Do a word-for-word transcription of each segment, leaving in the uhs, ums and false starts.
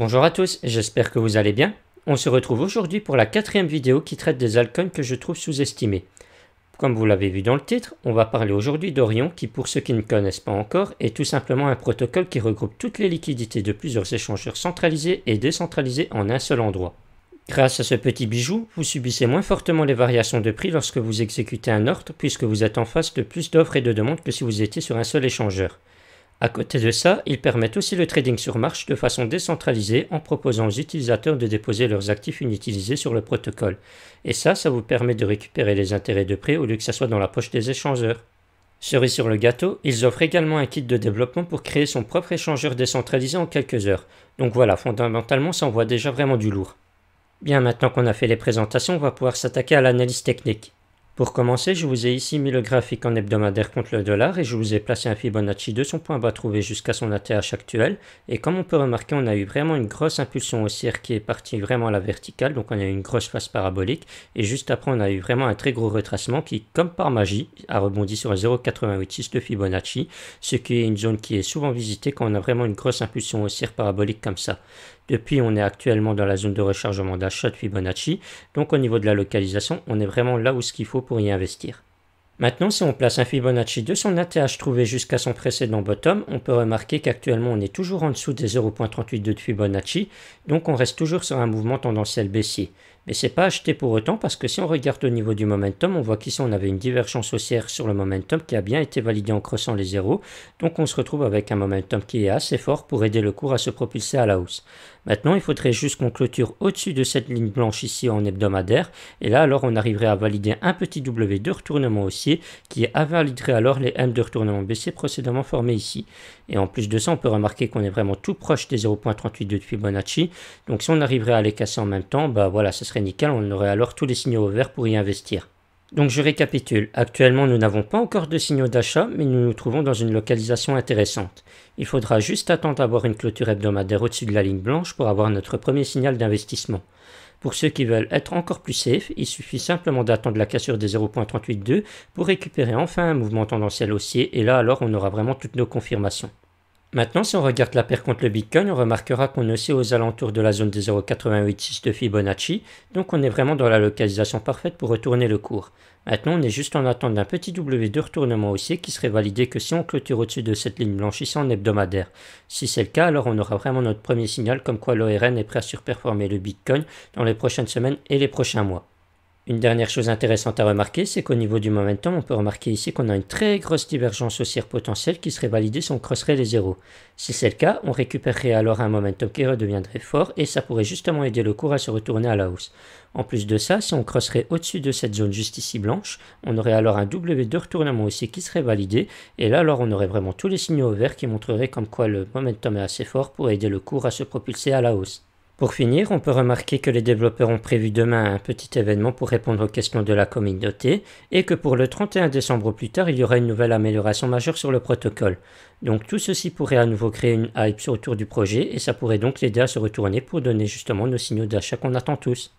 Bonjour à tous, j'espère que vous allez bien. On se retrouve aujourd'hui pour la quatrième vidéo qui traite des halcones que je trouve sous-estimés. Comme vous l'avez vu dans le titre, on va parler aujourd'hui d'Orion qui, pour ceux qui ne connaissent pas encore, est tout simplement un protocole qui regroupe toutes les liquidités de plusieurs échangeurs centralisés et décentralisés en un seul endroit. Grâce à ce petit bijou, vous subissez moins fortement les variations de prix lorsque vous exécutez un ordre puisque vous êtes en face de plus d'offres et de demandes que si vous étiez sur un seul échangeur. À côté de ça, ils permettent aussi le trading sur marche de façon décentralisée en proposant aux utilisateurs de déposer leurs actifs inutilisés sur le protocole. Et ça, ça vous permet de récupérer les intérêts de prêt au lieu que ça soit dans la poche des échangeurs. Cerise sur le gâteau, ils offrent également un kit de développement pour créer son propre échangeur décentralisé en quelques heures. Donc voilà, fondamentalement, ça envoie déjà vraiment du lourd. Bien, maintenant qu'on a fait les présentations, on va pouvoir s'attaquer à l'analyse technique. Pour commencer, je vous ai ici mis le graphique en hebdomadaire contre le dollar et je vous ai placé un Fibonacci de son point bas trouvé jusqu'à son A T H actuel. Et comme on peut remarquer, on a eu vraiment une grosse impulsion haussière qui est partie vraiment à la verticale, donc on a eu une grosse phase parabolique. Et juste après, on a eu vraiment un très gros retracement qui, comme par magie, a rebondi sur un zéro virgule quatre-vingt-huit six de Fibonacci, ce qui est une zone qui est souvent visitée quand on a vraiment une grosse impulsion haussière parabolique comme ça. Depuis, on est actuellement dans la zone de rechargement d'achat de Fibonacci, donc au niveau de la localisation, on est vraiment là où ce qu'il faut pour y investir. Maintenant, si on place un Fibonacci de son A T H trouvé jusqu'à son précédent bottom, on peut remarquer qu'actuellement on est toujours en dessous des zéro virgule trente-huit de Fibonacci, donc on reste toujours sur un mouvement tendanciel baissier. Mais c'est pas acheté pour autant parce que si on regarde au niveau du momentum, on voit qu'ici on avait une divergence haussière sur le momentum qui a bien été validée en creusant les zéros, donc on se retrouve avec un momentum qui est assez fort pour aider le cours à se propulser à la hausse. Maintenant, il faudrait juste qu'on clôture au-dessus de cette ligne blanche ici en hebdomadaire, et là alors on arriverait à valider un petit W de retournement haussier qui invaliderait alors les M de retournement baissier précédemment formés ici. Et en plus de ça, on peut remarquer qu'on est vraiment tout proche des zéro virgule trente-huit de Fibonacci, donc si on arriverait à les casser en même temps, bah voilà, ce serait nickel, on aurait alors tous les signaux verts pour y investir. Donc je récapitule, actuellement nous n'avons pas encore de signaux d'achat, mais nous nous trouvons dans une localisation intéressante. Il faudra juste attendre d'avoir une clôture hebdomadaire au-dessus de la ligne blanche pour avoir notre premier signal d'investissement. Pour ceux qui veulent être encore plus safe, il suffit simplement d'attendre la cassure des zéro virgule trente-huit virgule deux pour récupérer enfin un mouvement tendanciel haussier, et là alors on aura vraiment toutes nos confirmations. Maintenant, si on regarde la paire contre le Bitcoin, on remarquera qu'on est aussi aux alentours de la zone des zéro virgule quatre-vingt-huit six de Fibonacci, donc on est vraiment dans la localisation parfaite pour retourner le cours. Maintenant, on est juste en attente d'un petit W de retournement haussier qui serait validé que si on clôture au-dessus de cette ligne blanche ici en hebdomadaire. Si c'est le cas, alors on aura vraiment notre premier signal comme quoi l'O R N est prêt à surperformer le Bitcoin dans les prochaines semaines et les prochains mois. Une dernière chose intéressante à remarquer, c'est qu'au niveau du momentum, on peut remarquer ici qu'on a une très grosse divergence haussière potentielle qui serait validée si on crosserait les zéros. Si c'est le cas, on récupérerait alors un momentum qui redeviendrait fort et ça pourrait justement aider le cours à se retourner à la hausse. En plus de ça, si on crosserait au-dessus de cette zone juste ici blanche, on aurait alors un W de retournement aussi qui serait validé et là alors on aurait vraiment tous les signaux verts qui montreraient comme quoi le momentum est assez fort pour aider le cours à se propulser à la hausse. Pour finir, on peut remarquer que les développeurs ont prévu demain un petit événement pour répondre aux questions de la communauté et que pour le trente et un décembre au plus tard, il y aura une nouvelle amélioration majeure sur le protocole. Donc tout ceci pourrait à nouveau créer une hype autour du projet et ça pourrait donc l'aider à se retourner pour donner justement nos signaux d'achat qu'on attend tous.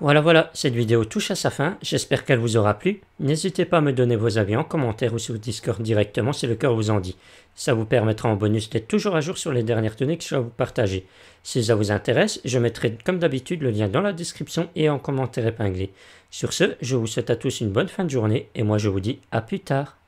Voilà voilà, cette vidéo touche à sa fin, j'espère qu'elle vous aura plu. N'hésitez pas à me donner vos avis en commentaire ou sur Discord directement si le cœur vous en dit. Ça vous permettra en bonus d'être toujours à jour sur les dernières données que je vais vous partager. Si ça vous intéresse, je mettrai comme d'habitude le lien dans la description et en commentaire épinglé. Sur ce, je vous souhaite à tous une bonne fin de journée et moi je vous dis à plus tard.